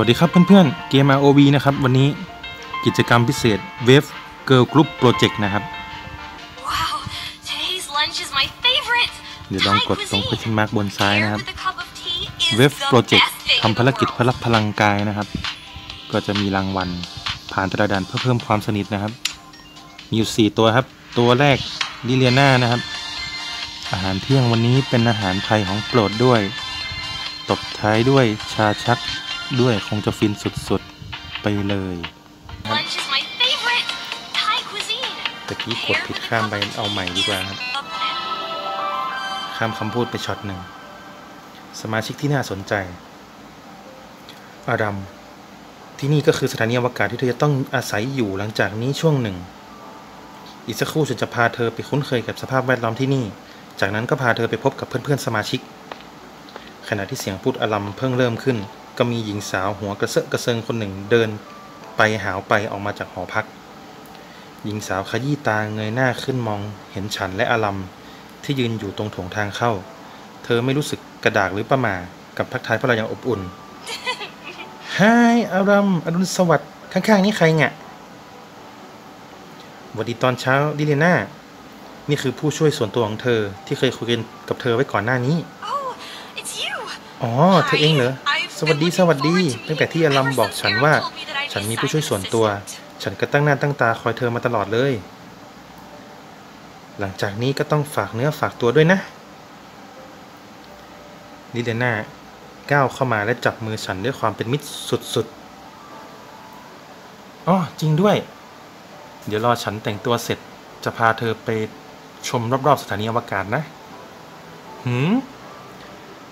สวัสดีครับเพื่อนๆเกม ROV นะครับวันนี้กิจกรรมพิเศษเวฟเกิร์ลกรุ๊ปโปรเจกต์นะครับเดี๋ยวลองกดตรงquestion markบนซ้ายนะครับเวฟโปรเจกต์ทำภารกิจพลักพลังกายนะครับก็จะมีรางวัลผ่านแต่ละด่านเพื่อเพิ่มความสนิทนะครับมีอยู่4ตัวครับตัวแรกลิเลียน่านะครับอาหารเที่ยงวันนี้เป็นอาหารไทยของโปรดด้วยตบท้ายด้วยชาชักด้วยคงจะฟินสุดๆไปเลยตะกี้กดผิดข้ามไปเอาใหม่ดีกว่าครับข้ามคำพูดไปช็อตหนึ่งสมาชิกที่น่าสนใจอาดัมที่นี่ก็คือสถานีอวกาศที่เธอจะต้องอาศัยอยู่หลังจากนี้ช่วงหนึ่งอีกสักครู่ฉันจะพาเธอไปคุ้นเคยกับสภาพแวดล้อมที่นี่จากนั้นก็พาเธอไปพบกับเพื่อนๆสมาชิกขณะที่เสียงพูดอารัมเพิ่งเริ่มขึ้นก็มีหญิงสาวหัวกระเซาะกระเซิงคนหนึ่งเดินไปหาวไปออกมาจากหอพักหญิงสาวขยี้ตาเงยหน้าขึ้นมองเห็นฉันและอารัมที่ยืนอยู่ตรงโถงทางเข้าเธอไม่รู้สึกกระดากหรือประหม่ากับทักทายพวกเราอย่างอบอุ่น Hi อารัมอรุณสวัสดิ์ข้างๆนี่ใครเนี่ยวันดีตอนเช้าดิเลน่านี่คือผู้ช่วยส่วนตัวของเธอที่เคยคุยกันกับเธอไว้ก่อนหน้านี้อ๋อเธอเองเหรอสวัสดีตั้งแต่ที่อารัมบอกฉันว่าฉันมีผู้ช่วยส่วนตัวฉันก็ตั้งหน้าตั้งตาคอยเธอมาตลอดเลยหลังจากนี้ก็ต้องฝากเนื้อฝากตัวด้วยนะลิเดน่าก้าวเข้ามาและจับมือฉันด้วยความเป็นมิตรสุดๆอ๋อจริงด้วยเดี๋ยวรอฉันแต่งตัวเสร็จจะพาเธอไปชมรอบๆสถานีอวกาศนะ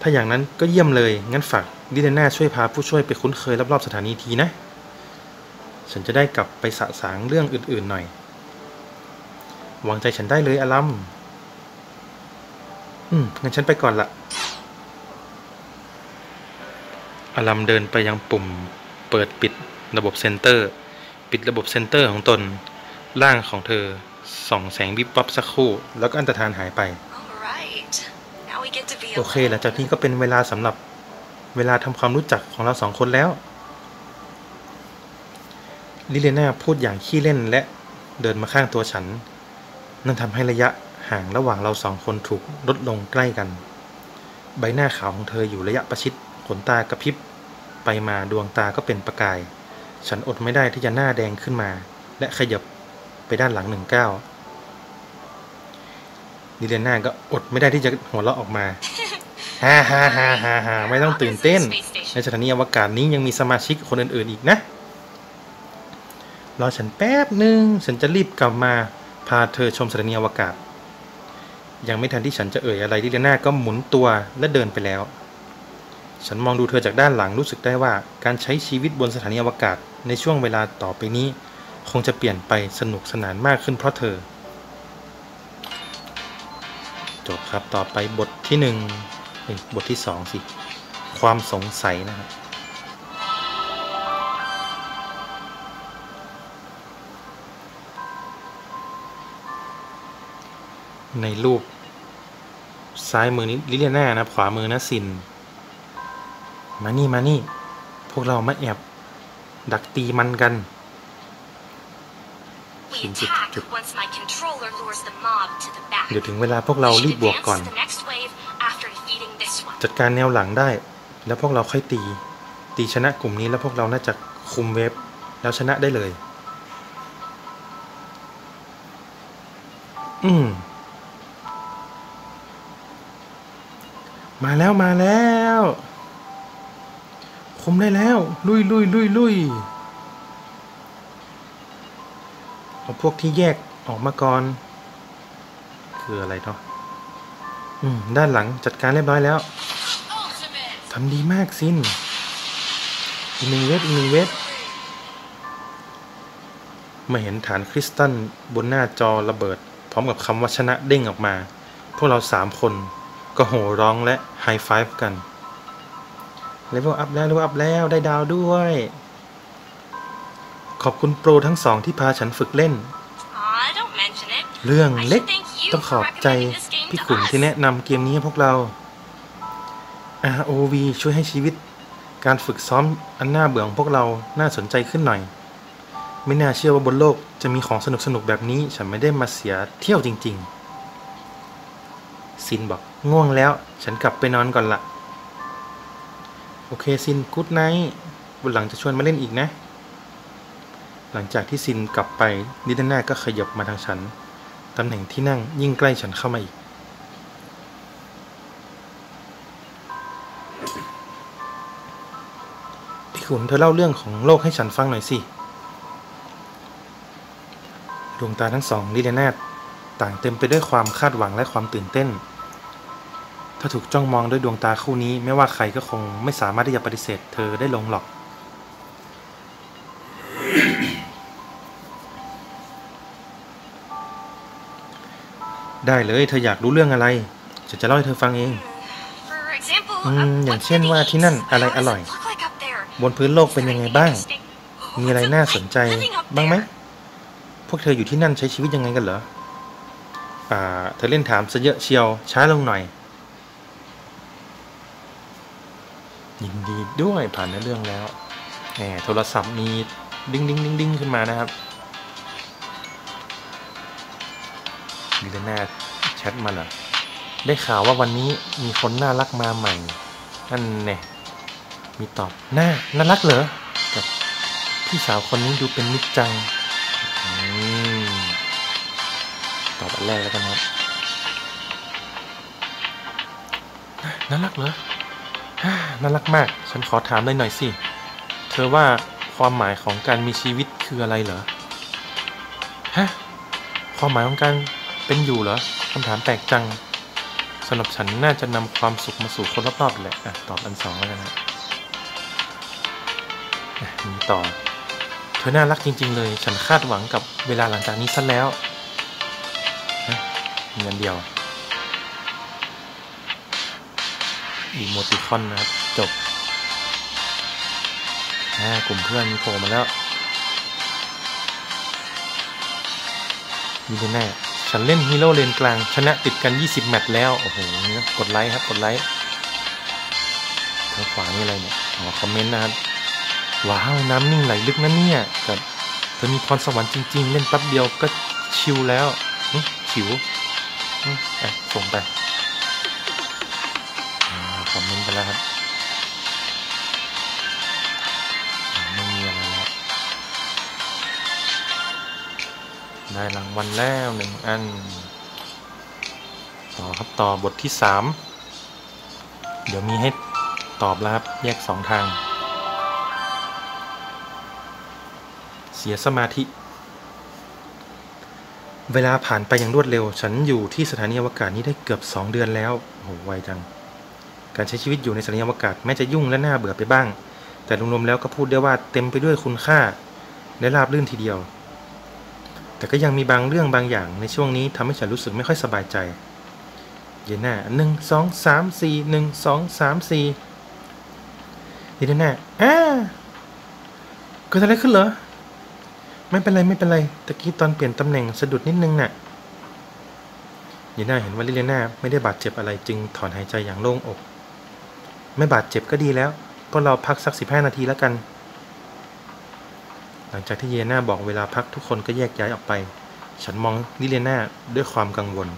ถ้าอย่างนั้นก็เยี่ยมเลยงั้นฝากดิเลน่าช่วยพาผู้ช่วยไปคุ้นเคยรอบๆสถานีทีนะฉันจะได้กลับไปสะสางเรื่องอื่นๆหน่อยวางใจฉันได้เลยอารัมงั้นฉันไปก่อนละอารัมเดินไปยังปุ่มเปิดปิดระบบเซ็นเตอร์ปิดระบบเซ็นเตอร์ของตนร่างของเธอส่องแสงวิบวับสักครู่แล้วก็อันตรธานหายไปโอเคหลังจากนี้ก็เป็นเวลาสำหรับเวลาทำความรู้จักของเราสองคนแล้วลิเลน่าพูดอย่างขี้เล่นและเดินมาข้างตัวฉันนั่นทำให้ระยะห่างระหว่างเราสองคนถูกลดลงใกล้กันใบหน้าขาวของเธออยู่ระยะประชิดขนตากระพริบไปมาดวงตาก็เป็นประกายฉันอดไม่ได้ที่จะหน้าแดงขึ้นมาและขยับไปด้านหลัง19ลิเลน่าก็อดไม่ได้ที่จะหัวเราะออกมาฮ่าฮ่าฮ่าฮ่าฮ่าไม่ต้องตื่นเต้นในสถานีอวกาศนี้ยังมีสมาชิกคนอื่นๆอีกนะรอฉันแป๊บนึงฉันจะรีบกลับมาพาเธอชมสถานีอวกาศยังไม่ทันที่ฉันจะเอ่ยอะไรลิเลน่าก็หมุนตัวและเดินไปแล้วฉันมองดูเธอจากด้านหลังรู้สึกได้ว่าการใช้ชีวิตบนสถานีอวกาศในช่วงเวลาต่อไปนี้คงจะเปลี่ยนไปสนุกสนานมากขึ้นเพราะเธอจบครับต่อไปบทที่1บทที่2สิความสงสัยนะครับในรูปซ้ายมือนี้ลิเลียน่านะขวามือนะสินมานี่พวกเรามาแอบดักตีมันกันเดี๋ยวถึงเวลาพวกเรารีบบวกก่อนจัดการแนวหลังได้แล้วพวกเราค่อยตีชนะกลุ่มนี้แล้วพวกเราน่าจะคุมเวฟแล้วชนะได้เลยมาแล้วคุมได้แล้วลุยเอาพวกที่แยกออกมาก่อนคืออะไรเนาะด้านหลังจัดการเรียบร้อยแล้วทำดีมากซินอีกหนึ่งเวฟมาเห็นฐานคริสตัลบนหน้าจอระเบิดพร้อมกับคำว่าชนะเด้งออกมาพวกเรา3คนก็โห่ร้องและไฮไฟฟ์กันเลเวลอัพแล้วได้ดาวด้วยขอบคุณโปรทั้งสองที่พาฉันฝึกเล่นเรื่องเล็กต้องขอบใจพี่ขุนที่แนะนำเกมนี้ให้พวกเรา ROV ช่วยให้ชีวิต การฝึกซ้อมอันน่าเบื่อของพวกเราน่าสนใจขึ้นหน่อยไม่น่าเชื่อว่าบนโลกจะมีของสนุกๆแบบนี้ฉันไม่ได้มาเสียเที่ยวจริงๆซินบอกง่วงแล้วฉันกลับไปนอนก่อนละโอเคซินกู๊ดไนท์วันหลังจะชวนมาเล่นอีกนะหลังจากที่ซินกลับไปนิดาน่าก็ขยับมาทางฉันตำแหน่งที่นั่งยิ่งใกล้ฉันเข้ามาอีกพี่ขุนเธอเล่าเรื่องของโลกให้ฉันฟังหน่อยสิดวงตาทั้งสองนิดาน่าต่างเต็มไปด้วยความคาดหวังและความตื่นเต้นถ้าถูกจ้องมองด้วยดวงตาคู่นี้ไม่ว่าใครก็คงไม่สามารถที่จะปฏิเสธเธอได้ลงหรอกได้เลยเธออยากรู้เรื่องอะไรฉันจะเล่าให้เธอฟังเองอย่างเช่นว่าที่นั่นอะไรอร่อยบนพื้นโลกเป็นยังไงบ้างมีอะไรน่าสนใจบ้างไหมพวกเธออยู่ที่นั่นใช้ชีวิตยังไงกันเหรอเธอเล่นถามซะเยอะเชียวช้าลงหน่อยยินดีด้วยผ่านในเรื่องแล้วแหมโทรศัพท์มีดิ้งดิ้งดิ้งดิ้งขึ้นมานะครับนิดาน่าแชทมาเหรอได้ข่าวว่าวันนี้มีคนน่ารักมาใหม่นั่นแน่มีตอบน่ารักเหรอกับพี่สาวคนนี้ดูเป็นมิตรจังตอบอันแรกแล้วกันครับน่ารักเหรอน่ารักมากฉันขอถามเลยหน่อยสิเธอว่าความหมายของการมีชีวิตคืออะไรเหรอฮะความหมายของการเป็นอยู่เหรอคำถามแปลกจังสำหรับฉันน่าจะนำความสุขมาสู่คนรอบๆแหละตอบอันสองแล้วกันนะมีต่อเธอน่ารักจริงๆเลยฉันคาดหวังกับเวลาหลังจากนี้ซะแล้วมีอันเดียวอีโมติคอนนะครับจบกลุ่มเพื่อนมีโผล่มาแล้วมีแน่ฉันเล่นฮีโร่เลนกลางชนะติดกัน20แมตช์แล้วโอ้โหกดไลค์ครับกดไลค์ทางขวานี่อะไรเนี่ยขอคอมเมนต์นะครับว้าวน้ำนิ่งไหลลึกนะเนี่ยกับเธอมีพรสวรรค์จริงๆเล่นแป๊บเดียวก็ชิลแล้วนี่ชิวส่งไปคอมเมนต์ไปแล้วครับไม่มีอะไรแล้วได้รางวัลแล้วหนึ่งอันต่อครับต่อบทที่3เดี๋ยวมีให้ตอบแล้วครับแยก2ทางเสียสมาธิเวลาผ่านไปอย่างรวดเร็วฉันอยู่ที่สถานีอวกาศนี้ได้เกือบ2เดือนแล้วโหไวจังการใช้ชีวิตอยู่ในสถานีอวกาศแม้จะยุ่งและน่าเบื่อไปบ้างแต่รวมๆแล้วก็พูดได้ว่าเต็มไปด้วยคุณค่าและราบรื่นทีเดียวแต่ก็ยังมีบางเรื่องบางอย่างในช่วงนี้ทำให้ฉันรู้สึกไม่ค่อยสบายใจเยน่า1 2 3 4 1 2 3 4เยน่าเกิดอะไรขึ้นเหรอไม่เป็นไรตะกี้ตอนเปลี่ยนตำแหน่งสะดุดนิดนึงน่ะเยน่าเห็นว่าลิเลน่าไม่ได้บาดเจ็บอะไรจึงถอนหายใจอย่างโล่งอกไม่บาดเจ็บก็ดีแล้วพวกเราพักสัก15นาทีแล้วกันหลังจากที่เยน่าบอกเวลาพักทุกคนก็แยกย้ายออกไปฉันมองลิเลน่าด้วยความกังวล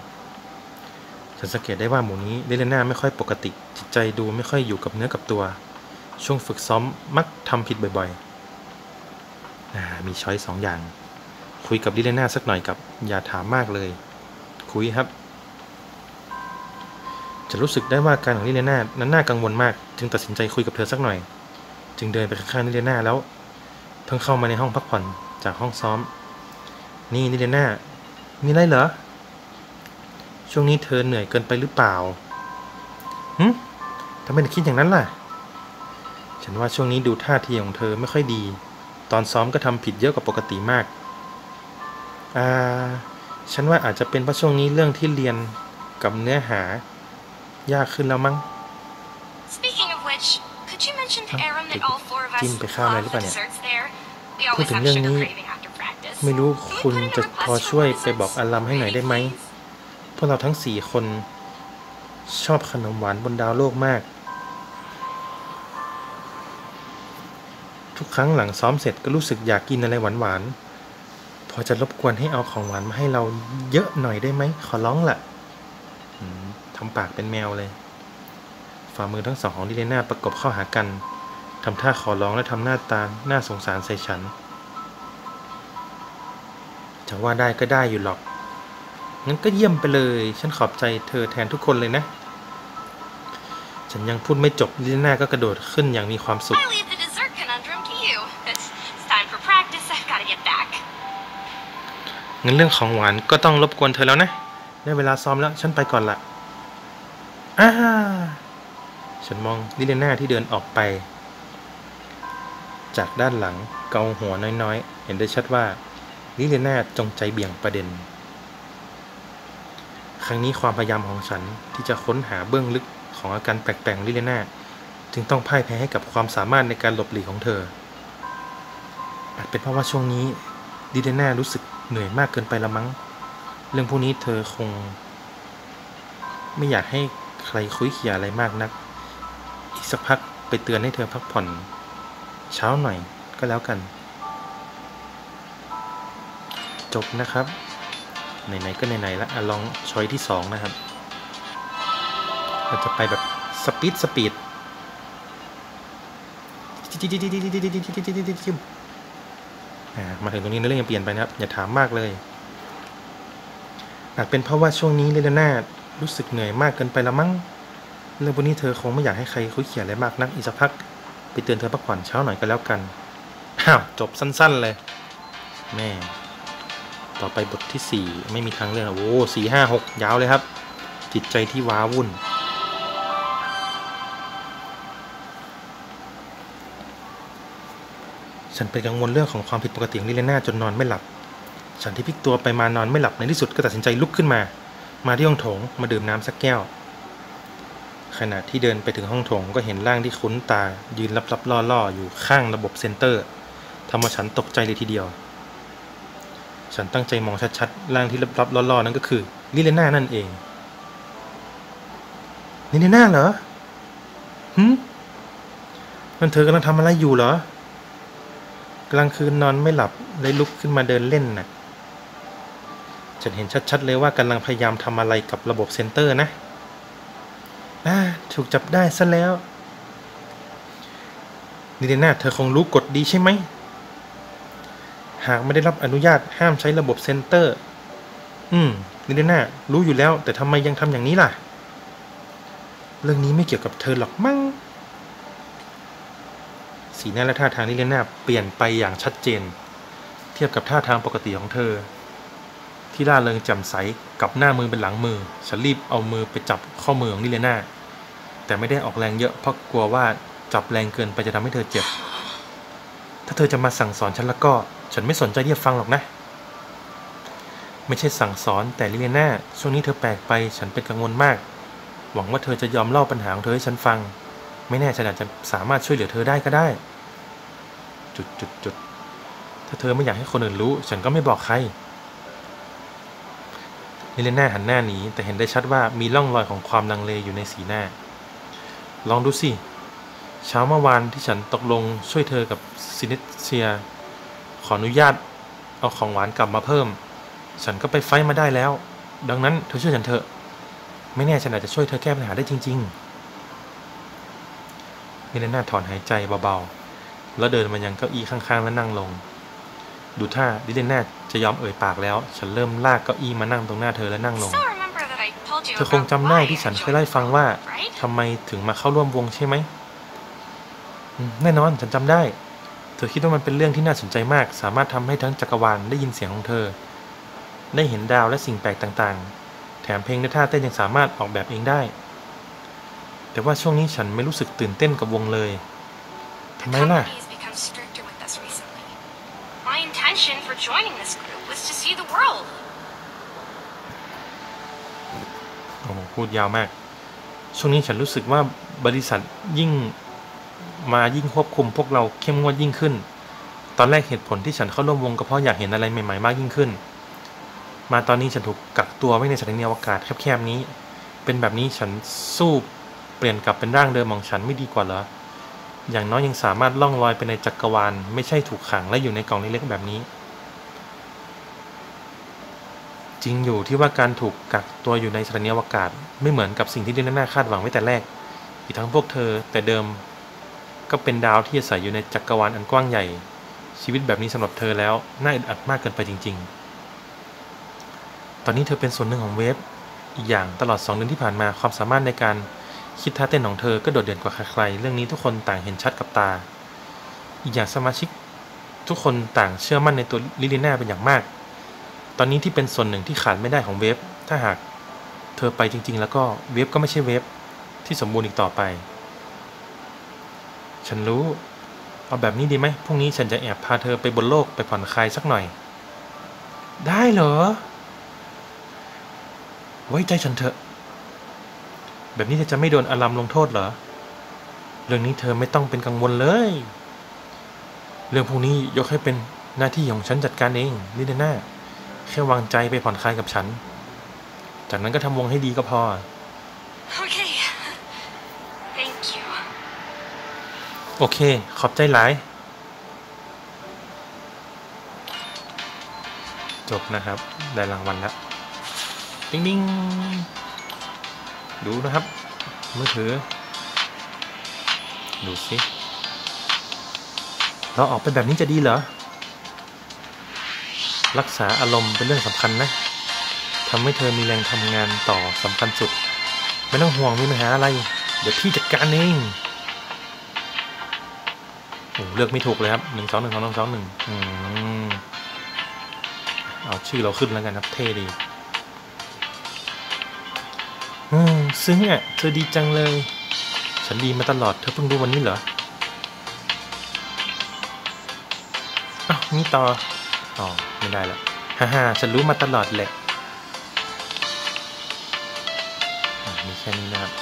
ฉันสังเกตได้ว่าหมู่นี้ลิเลน่าไม่ค่อยปกติจิตใจดูไม่ค่อยอยู่กับเนื้อกับตัวช่วงฝึกซ้อมมักทำผิดบ่อยๆมีช้อย2อย่างคุยกับลิเลน่าสักหน่อยกับอย่าถามมากเลยคุยครับจะรู้สึกได้ว่าการของลิเลน่านั้นน่ากังวลมากจึงตัดสินใจคุยกับเธอสักหน่อยจึงเดินไปข้างๆลิเลน่าแล้วเพิ่งเข้ามาในห้องพักผ่อนจากห้องซ้อมนี่ลิเลน่ามีอะไรเหรอช่วงนี้เธอเหนื่อยเกินไปหรือเปล่าทำไมถึงคิดอย่างนั้นล่ะฉันว่าช่วงนี้ดูท่าทีของเธอไม่ค่อยดีตอนซ้อมก็ทำผิดเยอะกว่าปกติมากฉันว่าอาจจะเป็นเพราะช่วงนี้เรื่องที่เรียนกับเนื้อหายากขึ้นแล้วมั้งจิ้มไปข้าวอะไรหรือเปล่าเนี่ยพูดถึงเรื่องนี้ไม่รู้คุณจะพอช่วยไปบอกอัลลัมให้หน่อยได้ไหมพวกเราทั้ง4คนชอบขนมหวานบนดาวโลกมาก ทุกครั้งหลังซ้อมเสร็จก็รู้สึกอยากกินอะไรหวานๆพอจะรบกวนให้เอาของหวานมาให้เราเยอะหน่อยได้ไหมขอร้องละทำปากเป็นแมวเลยฝ่ามือทั้งสองของดิเลน่าประกบเข้าหากันทำท่าขอร้องและทำหน้าตาน่าสงสารใส่ฉันจะว่าได้ก็ได้อยู่หรอกงั้นก็เยี่ยมไปเลยฉันขอบใจเธอแทนทุกคนเลยนะฉันยังพูดไม่จบดิเลน่าก็กระโดดขึ้นอย่างมีความสุขงั้นเรื่องของหวานก็ต้องรบกวนเธอแล้วนะได้เวลาซ้อมแล้วฉันไปก่อนละฉันมองดิเลน่าที่เดินออกไปจากด้านหลังเกาหัวน้อยๆเห็นได้ชัดว่าดิเลน่าจงใจเบี่ยงประเด็นครั้งนี้ความพยายามของฉันที่จะค้นหาเบื้องลึกของอาการแปลกๆดิเลน่าจึงต้องพ่ายแพ้ให้กับความสามารถในการหลบหลีกของเธออาจเป็นเพราะว่าช่วงนี้ดิเลน่ารู้สึกเหนื่อยมากเกินไปละมั้งเรื่องพวกนี้เธอคงไม่อยากให้ใครคุยเขี่ยอะไรมากนักอีกสักพักไปเตือนให้เธอพักผ่อนเช้าหน่อยก็แล้วกันจบนะครับไหนๆก็ไหนๆละลองช้อยที่2นะครับเราจะไปแบบสปีดมาถึงตรงนี้เรื่องยังเปลี่ยนไปนะครับอย่าถามมากเลยอาจเป็นเพราะว่าช่วงนี้เลน่ารู้สึกเหนื่อยมากเกินไปละมั้งเรื่องพวกนี้เธอคงไม่อยากให้ใครคุยเขี่ยอะไรมากนักอีกสักพักไปเตือนเธอพักผ่อนเช้าหน่อยก็แล้วกันจบสั้นๆเลยแม่ต่อไปบทที่4ไม่มีทางเลือกโอ้4 5 6ยาวเลยครับจิตใจที่ว้าวุ่นฉันเป็นกังวลเรื่องของความผิดปกติของดิเลน่าจนนอนไม่หลับฉันที่พลิกตัวไปมานอนไม่หลับในที่สุดก็ตัดสินใจลุกขึ้นมาที่ห้องโถงมาดื่มน้ำสักแก้วขณะที่เดินไปถึงห้องโถงก็เห็นร่างที่คุ้นตายืนลับๆล่อๆอยู่ข้างระบบเซ็นเตอร์ทำให้ฉันตกใจเลยทีเดียวฉันตั้งใจมองชัดๆร่างที่ลับๆล่อๆนั้นก็คือลิเลน่านั่นเองลิเลน่าเหรอนั่นเธอกำลังทำอะไรอยู่เหรอกลางคืนนอนไม่หลับเลยลุกขึ้นมาเดินเล่นน่ะฉันเห็นชัดๆเลยว่ากำลังพยายามทำอะไรกับระบบเซ็นเตอร์นะถูกจับได้ซะแล้วลิเลน่าเธอคงรู้กฎดีใช่ไหมหากไม่ได้รับอนุญาตห้ามใช้ระบบเซ็นเตอร์ลิเลน่ารู้อยู่แล้วแต่ทำไมยังทำอย่างนี้ล่ะเรื่องนี้ไม่เกี่ยวกับเธอหรอกมั้งสีหน้าและท่าทางลิเลน่าเปลี่ยนไปอย่างชัดเจนเทียบกับท่าทางปกติของเธอที่ร่าเริงแจ่มใสกับหน้ามือเป็นหลังมือฉันรีบเอามือไปจับข้อมือของลิเลน่าแต่ไม่ได้ออกแรงเยอะเพราะกลัวว่าจับแรงเกินไปจะทำให้เธอเจ็บถ้าเธอจะมาสั่งสอนฉันแล้วก็ฉันไม่สนใจที่จะฟังหรอกนะไม่ใช่สั่งสอนแต่ลิเลน่าช่วงนี้เธอแปลกไปฉันเป็นกังวลมากหวังว่าเธอจะยอมเล่าปัญหาของเธอให้ฉันฟังไม่แน่ฉันอาจจะสามารถช่วยเหลือเธอได้ก็ได้จุดถ้าเธอไม่อยากให้คนอื่นรู้ฉันก็ไม่บอกใครลิเลน่าหันหน้าหนีแต่เห็นได้ชัดว่ามีร่องรอยของความลังเลอยู่ในสีหน้าลองดูสิเช้าเมื่อวานที่ฉันตกลงช่วยเธอกับซินิเซียขออนุญาตเอาของหวานกลับมาเพิ่มฉันก็ไปไฟมาได้แล้วดังนั้นเธอช่วยฉันเถอะไม่แน่ฉันอาจจะช่วยเธอแก้ปัญหาได้จริงๆมิเลน่าถอนหายใจเบาๆแล้วเดินมายังเก้าอี้ข้างๆแล้วนั่งลงดูท่ามิเลน่าจะยอมเอ่ยปากแล้วฉันเริ่มลากเก้าอี้มานั่งตรงหน้าเธอและนั่งลงเธอคงจำได้ที่ฉันเคยเล่าฟังว่าทำไมถึงมาเข้าร่วมวงใช่ไหมแน่นอนฉันจำได้เธอคิดว่ามันเป็นเรื่องที่น่าสนใจมากสามารถทำให้ทั้งจักรวาลได้ยินเสียงของเธอได้เห็นดาวและสิ่งแปลกต่างๆแถมเพลงและท่าเต้นยังสามารถออกแบบเองได้แต่ว่าช่วงนี้ฉันไม่รู้สึกตื่นเต้นกับวงเลยทำไมล่ะโอ้โหพูดยาวมากช่วงนี้ฉันรู้สึกว่าบริษัทยิ่งควบคุมพวกเราเข้มงวดยิ่งขึ้นตอนแรกเหตุผลที่ฉันเข้าร่วมวงก็เพราะอยากเห็นอะไรใหม่ๆมากยิ่งขึ้นมาตอนนี้ฉันถูกกักตัวไว้ในสถานีอวกาศแคบๆนี้เป็นแบบนี้ฉันสู้เปลี่ยนกลับเป็นร่างเดิมของฉันไม่ดีกว่าเหรอ อย่างน้อยยังสามารถล่องลอยไปในจักรวาลไม่ใช่ถูกขังและอยู่ในกล่องเล็กๆแบบนี้จริงอยู่ที่ว่าการถูกกักตัวอยู่ในสถานีอวกาศไม่เหมือนกับสิ่งที่ดินน่าคาดหวังไว้แต่แรกอีกทั้งพวกเธอแต่เดิมก็เป็นดาวที่อาศัยอยู่ในจักรวาลอันกว้างใหญ่ชีวิตแบบนี้สำหรับเธอแล้วน่าอึดอัดมากเกินไปจริงๆตอนนี้เธอเป็นส่วนหนึ่งของเวฟอีกอย่างตลอด2 เดือนที่ผ่านมาความสามารถในการคิดท่าเต้นของเธอก็โดดเด่นกว่าใครๆเรื่องนี้ทุกคนต่างเห็นชัดกับตาอีกอย่างสมาชิกทุกคนต่างเชื่อมั่นในตัวลิลิน่าเป็นอย่างมากตอนนี้ที่เป็นส่วนหนึ่งที่ขาดไม่ได้ของเวฟถ้าหากเธอไปจริงๆแล้วก็เวฟก็ไม่ใช่เวฟที่สมบูรณ์อีกต่อไปฉันรู้เอาแบบนี้ดีไหมพรุ่งนี้ฉันจะแอบพาเธอไปบนโลกไปผ่อนคลายสักหน่อยได้เหรอไว้ใจฉันเถอะแบบนี้เธอจะไม่โดนอารมณ์ลงโทษเหรอเรื่องนี้เธอไม่ต้องเป็นกังวลเลยเรื่องพวกนี้ยกให้เป็นหน้าที่ของฉันจัดการเองลิเดน่าแค่วางใจไปผ่อนคลายกับฉันจากนั้นก็ทำวงให้ดีก็พอ okay. Thank you. โอเคขอบใจหลายจบนะครับได้รางวัลแล้วติ๊งติ๊งดูนะครับมือถือดูสิเราออกไปแบบนี้จะดีเหรอรักษาอารมณ์เป็นเรื่องสำคัญนะทำให้เธอมีแรงทำงานต่อสำคัญสุดไม่ต้องห่วงมีปัญหาอะไรเดี๋ยวพี่จัดการเองโอ้เลือกไม่ถูกเลยครับ1 2 1 2 2 2 1เอาชื่อเราขึ้นแล้วกันครับเท่ดีซึ้งอ่ะเธอดีจังเลยฉันดีมาตลอดเธอเพิ่งรู้วันนี้เหรออ้าวมีต่ออ๋อไม่ได้ละฮ่าๆฉันรู้มาตลอดแหละมีแค่นี้นะครับ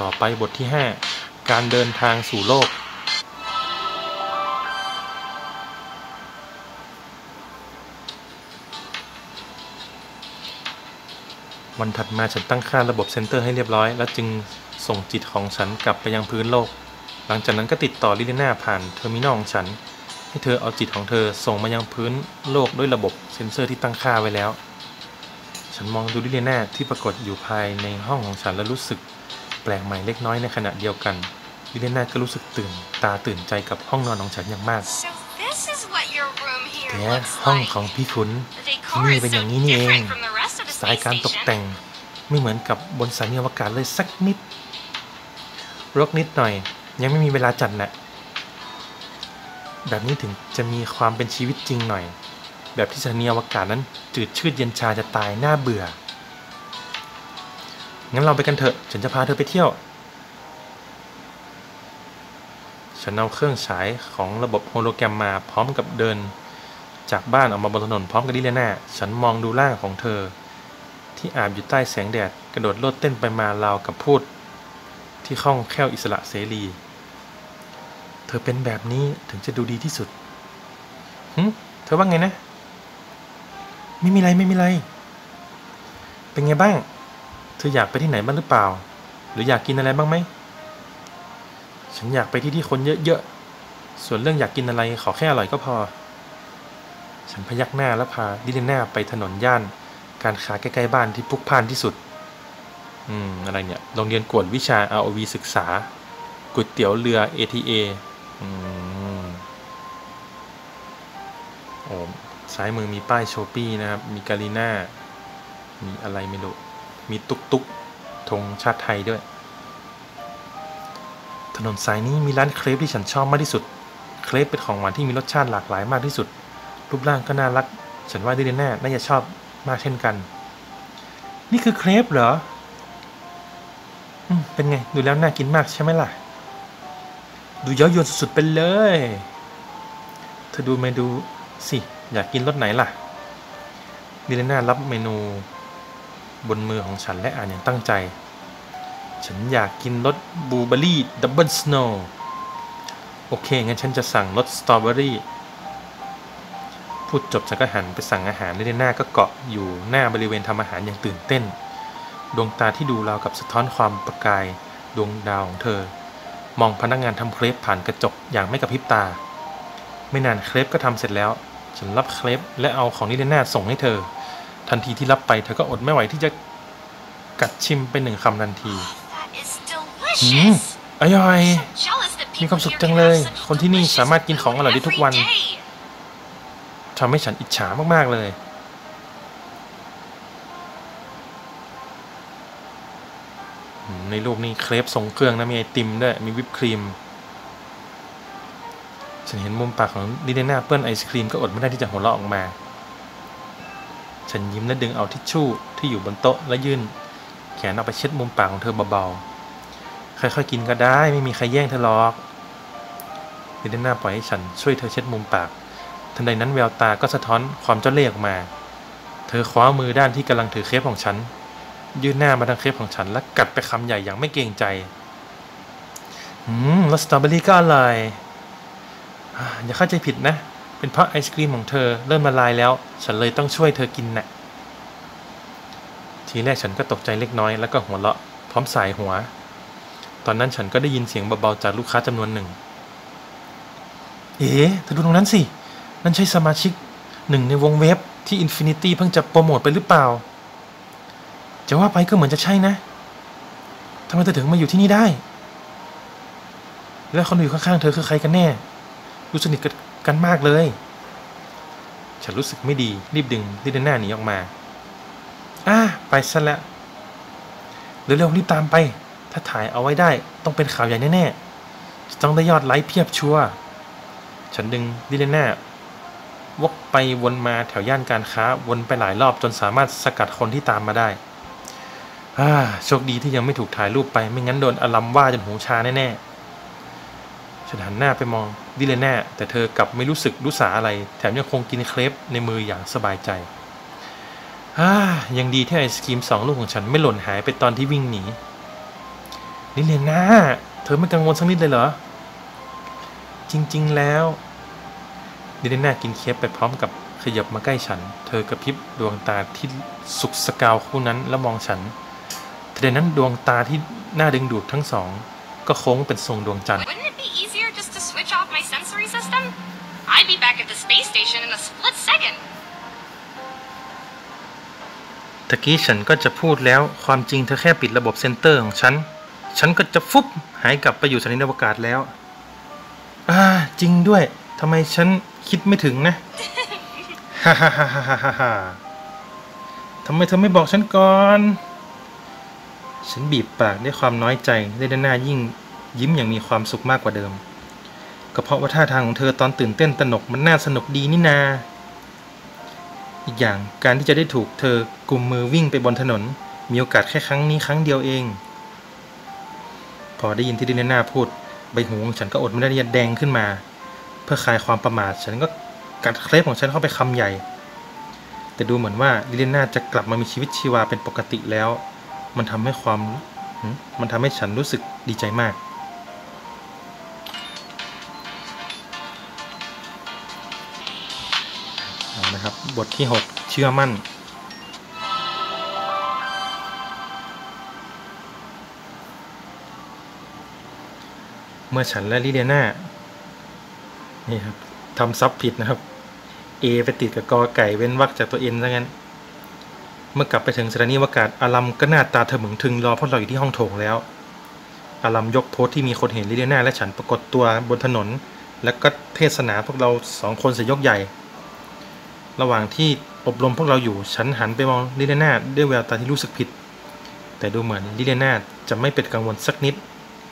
ต่อไปบทที่5การเดินทางสู่โลกวันถัดมาฉันตั้งค่าระบบเซ็นเตอร์ให้เรียบร้อยแล้วจึงส่งจิตของฉันกลับไปยังพื้นโลกหลังจากนั้นก็ติดต่อลิเดน่าผ่านเทอร์มินอลของฉันให้เธอเอาจิตของเธอส่งมายังพื้นโลกด้วยระบบเซ็นเซอร์ที่ตั้งค่าไว้แล้วฉันมองดูลิเดน่าที่ปรากฏอยู่ภายในห้องของฉันและรู้สึกแปลกใหม่เล็กน้อยในขณะเดียวกันลิเดน่าก็รู้สึกตื่นใจกับห้องนอนของฉันอย่างมากแต่ห้องของพี่ขุนนี่เป็นอย่างนี้นี่เองสายการตกแต่งไม่เหมือนกับบนสายอวกาศเลยสักนิดรกนิดหน่อยยังไม่มีเวลาจัดแหละแบบนี้ถึงจะมีความเป็นชีวิตจริงหน่อยแบบที่สถานีอวกาศนั้นจืดชืดเย็นชาจะตายน่าเบื่องั้นเราไปกันเถอะฉันจะพาเธอไปเที่ยวฉันเอาเครื่องฉายของระบบโฮโลแกรมมาพร้อมกับเดินจากบ้านออกมาบนถนนพร้อมกับดิเลน่าฉันมองดูร่างของเธอที่อาบอยู่ใต้แสงแดดกระโดดโลดเต้นไปมาราวกับพูดที่คล่องแคล่วอิสระเสรีเธอเป็นแบบนี้ถึงจะดูดีที่สุดเธอว่าไงนะไม่มีไรเป็นไงบ้างเธออยากไปที่ไหนบ้างหรือเปล่าหรืออยากกินอะไรบ้างไหมฉันอยากไปที่คนเยอะๆส่วนเรื่องอยากกินอะไรขอแค่อร่อยก็พอฉันพยักหน้าแล้วพาดิเลน่าไปถนนย่านการค้าใกล้ๆบ้านที่พลุกพล่านที่สุดอะไรเนี่ยโรงเรียนกวดวิชา ROV ศึกษาก๋วยเตี๋ยวเรือ ATA โอ้ซ้ายมือมีป้าย Shopee นะครับมีกาลิน่ามีอะไรไม่รู้มีตุ๊กธงชาติไทยด้วยถนนสายนี้มีร้านเครปที่ฉันชอบมากที่สุดเครปเป็นของหวานที่มีรสชาติหลากหลายมากที่สุดรูปร่างก็น่ารักฉันว่าดิเลน่าน่าจะชอบมากเช่นกันนี่คือเครปเหรอเป็นไงดูแล้วน่ากินมากใช่ไหมล่ะดูเย้ายวนสุดๆไปเลยเธอดูเมนูสิอยากกินรสไหนล่ะดิเลน่ารับเมนูบนมือของฉันและอ่านอย่างตั้งใจฉันอยากกินรสบลูเบอร์รี่ดับเบิลสโนว์โอเคงั้นฉันจะสั่งรสสตรอเบอร์รี่พูดจบฉันก็หันไปสั่งอาหารลิเดน่าก็เกาะอยู่หน้าบริเวณทำอาหารอย่างตื่นเต้นดวงตาที่ดูราวกับสะท้อนความประกาย ดวงดาวของเธอมองพนักงานทำเครปผ่านกระจกอย่างไม่กระพริบตาไม่นานเครปก็ทำเสร็จแล้วฉันรับเครปและเอาของนิดหน่าส่งให้เธอทันทีที่รับไปเธอก็อดไม่ไหวที่จะกัดชิมไปหนึ่งคำทันทีอร่อยมีความสุขจังเลยคนที่นี่สามารถกินของอร่อยได้ทุกวันทำให้ฉันอิจฉามากๆเลยในรูปนี้เครปทรงเครื่องนะมีไอติมด้วยมีวิปครีมฉันเห็นมุมปากของลิเดน่าเปื้อนไอศครีมก็อดไม่ได้ที่จะหัวเราะออกมาฉันยิ้มและดึงเอาทิชชู่ที่อยู่บนโต๊ะและยื่นแขนเอาไปเช็ดมุมปากของเธอเบาๆค่อยๆกินก็ได้ไม่มีใครแย่งเธอหรอกลิเดน่าปล่อยให้ฉันช่วยเธอเช็ดมุมปากทันใดนั้นแววตาก็สะท้อนความเจ้าเล่ห์ออกมาเธอคว้ามือด้านที่กำลังถือเครปของฉันยื่นหน้ามาทางเครปของฉันและกัดไปคำใหญ่อย่างไม่เกรงใจแล้วสตรอเบอรี่ก็อร่อยอย่าเข้าใจผิดนะเป็นเพราะไอศกรีมของเธอเริ่มละลายแล้วฉันเลยต้องช่วยเธอกินน่ะทีแรกฉันก็ตกใจเล็กน้อยแล้วก็หัวเราะพร้อมสายหัวตอนนั้นฉันก็ได้ยินเสียงเบาๆจากลูกค้าจำนวนหนึ่งเอ๋เธอดูตรงนั้นสินั่นใช่สมาชิกหนึ่งในวงเว็บที่อินฟินิตี้เพิ่งจะโปรโมทไปหรือเปล่าจะว่าไปก็เหมือนจะใช่นะทำไมเธอถึงมาอยู่ที่นี่ได้และคนอยู่ข้างๆเธอคือใครกันแน่ดูสนิทกันมากเลยฉันรู้สึกไม่ดีรีบดึงลิเดน่าหนีออกมาไปซะแล้วเร็วๆรีบตามไปถ้าถ่ายเอาไว้ได้ต้องเป็นข่าวใหญ่แน่ๆจะต้องได้ยอดไลค์เพียบชัวร์ฉันดึงลิเดน่าวกไปวนมาแถวย่านการค้าวนไปหลายรอบจนสามารถสกัดคนที่ตามมาได้โชคดีที่ยังไม่ถูกถ่ายรูปไปไม่งั้นโดนอลัมว่าจนหูชาแน่ๆฉันหันหน้าไปมองดิเลน่าแต่เธอกลับไม่รู้สึกรู้สาอะไรแถมยังคงกินเครปในมืออย่างสบายใจยังดีที่ไอศกรีมสองลูกของฉันไม่หล่นหายไปตอนที่วิ่งหนีดิเลน่าเธอไม่กังวลสักนิดเลยเหรอจริงๆแล้วดิเลน่ากินเครปไปพร้อมกับขยับมาใกล้ฉันเธอกระพริบดวงตาที่สุกสกาวคู่นั้นแล้วมองฉันทันใดนั้นดวงตาที่น่าดึงดูดทั้งสองก็โค้งเป็นทรงดวงจันทร์ตะกี้ฉันก็จะพูดแล้วความจริงเธอแค่ปิดระบบเซ็นเตอร์ของฉันฉันก็จะฟุบหายกลับไปอยู่สถานีอวกาศแล้วจริงด้วยทำไมฉันคิดไม่ถึงนะฮ่าฮ่าฮ่าฮ่าทำไมเธอไม่บอกฉันก่อนฉันบีบปากด้วยความน้อยใจลิเดน่ายิ่งยิ้มอย่างมีความสุขมากกว่าเดิมก็เพราะว่าท่าทางของเธอตอนตื่นเต้นตนกมันน่าสนุกดีนี่นาอีกอย่างการที่จะได้ถูกเธอกุมมือวิ่งไปบนถนนมีโอกาสแค่ครั้งนี้ครั้งเดียวเองพอได้ยินที่ลิเดน่าพูดใบหูของฉันก็อดไม่ได้ที่จะแดงขึ้นมาเพื่อคลายความประมาทฉันก็กัดเครปของฉันเข้าไปคำใหญ่แต่ดูเหมือนว่าลิเดน่าจะกลับมามีชีวิตชีวาเป็นปกติแล้วมันทำให้ฉันรู้สึกดีใจมากนะครับบทที่6เชื่อมั่นเมื่อฉันและลิเดน่านี่ครับทำซับผิดนะครับ A ไปติดกับกอไก่เว้นวรรคจากตัว N ซะงั้นเมื่อกลับไปถึงสถานีอวกาศอารัมก็หน้าตาถมึงทึงรอพวกเราอยู่ที่ห้องโถงแล้วอารัมยกโพสต์ที่มีคนเห็นลิเดน่าและฉันปรากฏตัวบนถนนแล้วก็เทศนาพวกเราสองคนเสียยกใหญ่ระหว่างที่อบรมพวกเราอยู่ฉันหันไปมองลิเดน่าด้วยแววตาที่รู้สึกผิดแต่ดูเหมือนลิเดน่าจะไม่เป็นกังวลสักนิด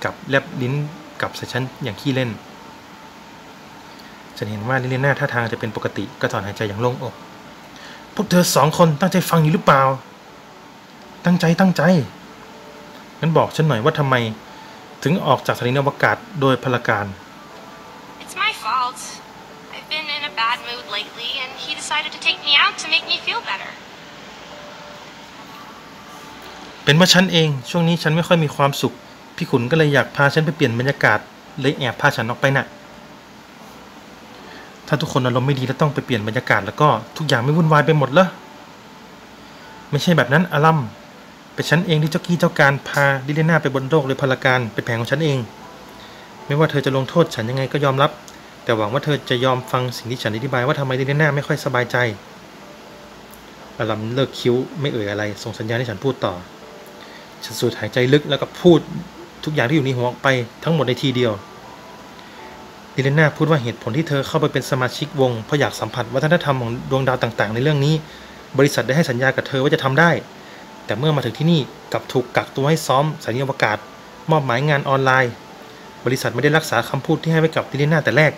กับแลบลิ้นกับใส่ฉันอย่างขี้เล่นฉันเห็นว่าลิเดน่าท่าทางจะเป็นปกติก็ถอนหายใจอย่างโล่งอกพวกเธอสองคนตั้งใจฟังอยู่หรือเปล่าตั้งใจงั้นบอกฉันหน่อยว่าทำไมถึงออกจากสถานีอวกาศโดยพลการเป็นว่าฉันเองช่วงนี้ฉันไม่ค่อยมีความสุขพี่ขุนก็เลยอยากพาฉันไปเปลี่ยนบรรยากาศเลยแอบพาฉันออกไปน่ะถ้าทุกคนอารมณ์ไม่ดีแล้วต้องไปเปลี่ยนบรรยากาศแล้วก็ทุกอย่างไม่วุ่นวายไปหมดเหรอไม่ใช่แบบนั้นอารัม เป็นฉันเองที่เจ้ากี้เจ้าการพาลิเดน่าไปบนโลกเลยพลาการเป็นแผนของฉันเองไม่ว่าเธอจะลงโทษฉันยังไงก็ยอมรับแต่หวังว่าเธอจะยอมฟังสิ่งที่ฉันอธิบายว่าทำไมลิเดน่าไม่ค่อยสบายใจอารัมเลิกคิ้วไม่เอ่ยอะไรส่งสัญญาณให้ฉันพูดต่อฉันสูดหายใจลึกแล้วก็พูดทุกอย่างที่อยู่ในหัวออกไปทั้งหมดในทีเดียวลิเดน่าพูดว่าเหตุผลที่เธอเข้าไปเป็นสมาชิกวงเพราะอยากสัมผัสวัฒนธรรมของดวงดาวต่างๆในเรื่องนี้บริษัทได้ให้สัญญากับเธอว่าจะทำได้แต่เมื่อมาถึงที่นี่กลับถูกกักตัวให้ซ้อมสายอวกาศมอบหมายงานออนไลน์บริษัทไม่ได้รักษาคำพูดที่ให้ไว้กับลิเดน่าแต่แรก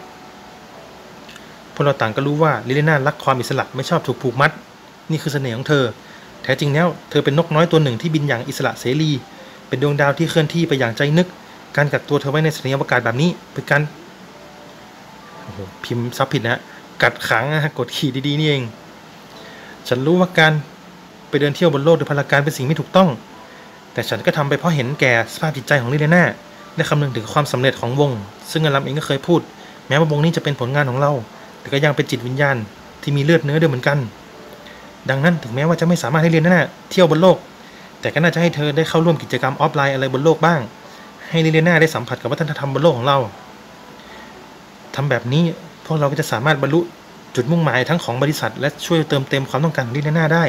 พวกเราต่างก็รู้ว่าลิเดน่ารักความอิสระไม่ชอบถูกผูกมัดนี่คือเสน่ห์ของเธอแท้จริงแล้วเธอเป็นนกน้อยตัวหนึ่งที่บินอย่างอิสระเสรีเป็นดวงดาวที่เคลื่อนที่ไปอย่างใจนึกการกักตัวเธอไว้ในสายอวกาศแบบนี้เป็นการพิมพ์ซับผิดนะกัดขังกดขี่ดีๆนี่เองฉันรู้ว่าการไปเดินเที่ยวบนโลกโดยพลการเป็นสิ่งไม่ถูกต้องแต่ฉันก็ทำไปเพราะเห็นแก่สภาพจิตใจของลิเดน่าและคำนึงถึงความสำเร็จของวงซึ่งอารัมเองก็เคยพูดแม้ว่าวงนี้จะเป็นผลงานของเราแต่ก็ยังเป็นจิตวิญญาณที่มีเลือดเนื้อเดียวเหมือนกันดังนั้นถึงแม้ว่าจะไม่สามารถให้ลิเดน่าเที่ยวบนโลกแต่ก็น่าจะให้เธอได้เข้าร่วมกิจกรรมออฟไลน์อะไรบนโลกบ้างให้ลิเดน่าได้สัมผัสกับวัฒนธรรมบนโลกของเราทำแบบนี้พวกเราก็จะสามารถบรรลุจุดมุ่งหมายทั้งของบริษัทและช่วยเติมเต็มความต้องการของลิเดน่าได้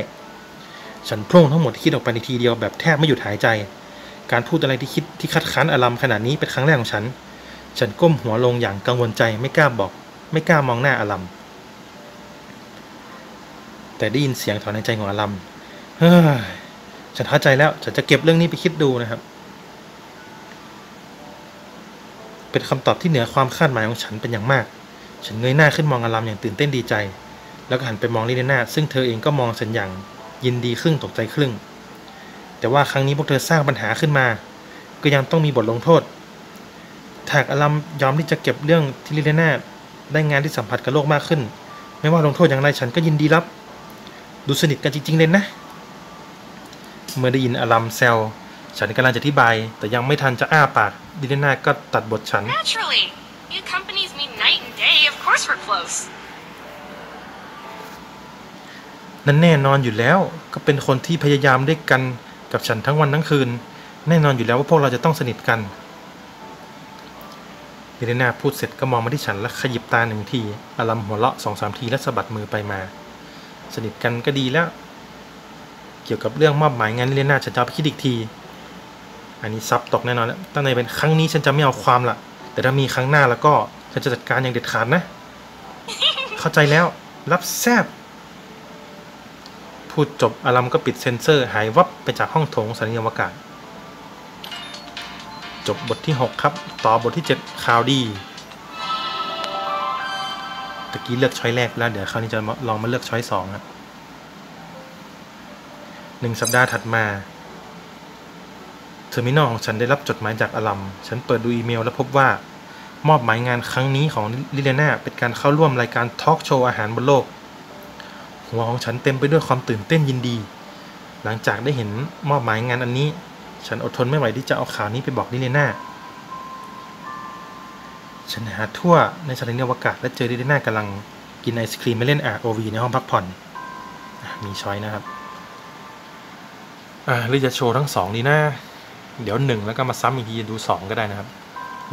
ฉันโพร่งทั้งหมดที่คิดออกไปในทีเดียวแบบแทบไม่หยุดหายใจการพูดอะไรที่คิดที่คัดค้านอารัมขนาดนี้เป็นครั้งแรกของฉันฉันก้มหัวลงอย่างกังวลใจไม่กล้าบอกไม่กล้ามองหน้าอารัมแต่ได้ยินเสียงถอนหายใจของอารัมเฮ้ยฉันท้าใจแล้วฉันจะเก็บเรื่องนี้ไปคิดดูนะครับเป็นคำตอบที่เหนือความคาดหมายของฉันเป็นอย่างมากฉันเงยหน้าขึ้นมองอารัมอย่างตื่นเต้นดีใจแล้วก็หันไปมองลิเดน่าซึ่งเธอเองก็มองฉันอย่างยินดีครึ่งตกใจครึ่งแต่ว่าครั้งนี้พวกเธอสร้างปัญหาขึ้นมาก็ยังต้องมีบทลงโทษหากอารัมยอมที่จะเก็บเรื่องที่ลิเดน่าได้งานที่สัมผัสกับโลกมากขึ้นไม่ว่าลงโทษอย่างไรฉันก็ยินดีรับดูสนิทกันจริงๆเลยนะเมื่อได้ยินอารัมแซวฉันกำลังจะอธิบายแต่ยังไม่ทันจะอ้าปากลิเดน่าก็ตัดบทฉันนั่นแน่นอนอยู่แล้วก็เป็นคนที่พยายามด้วยกันกับฉันทั้งวันทั้งคืนแน่นอนอยู่แล้วว่าพวกเราจะต้องสนิทกันลิเดน่าพูดเสร็จก็มองมาที่ฉันและขยิบตาหนึ่งทีอารัมหัวเราะ2-3 ทีและสะบัดมือไปมาสนิทกันก็ดีแล้วเกี่ยวกับเรื่องมอบหมายงานลิเดน่าฉันจะไปคิดอีกทีอันนี้ซับตกแน่นอนแล้วตั้งแต่เป็นครั้งนี้ฉันจะไม่เอาความละแต่ถ้ามีครั้งหน้าแล้วก็ฉันจะจัดการอย่างเด็ดขาดนะ เข้าใจแล้วรับแซบพูดจบอารัมก็ปิดเซ็นเซอร์หายวับไปจากห้องโถงสายอวกาศจบบทที่6ครับต่อบทที่7ข่าวดีตะกี้เลือกช้อยแรกแล้วเดี๋ยวคราวนี้จะลองมาเลือกช้อย2ครับ1 สัปดาห์ถัดมาเทอร์มินอลของฉันได้รับจดหมายจากอารัมฉันเปิดดูอีเมลและพบว่ามอบหมายงานครั้งนี้ของลิเดน่าเป็นการเข้าร่วมรายการทอล์กโชว์อาหารบนโลกหัวของฉันเต็มไปด้วยความตื่นเต้นยินดีหลังจากได้เห็นมอบหมายงานอันนี้ฉันอดทนไม่ไหวที่จะเอาข่าวนี้ไปบอกลิเดน่าฉันหาทั่วในสถานีอวกาศและเจอลิเดน่ากำลังกินไอศครีมและเล่น ROV ในห้องพักผ่อนมีช้อยนะครับหรือจะโชว์ทั้ง2ดีนะเดี๋ยว1แล้วก็มาซ้ำอีกทีดู2ก็ได้นะครับ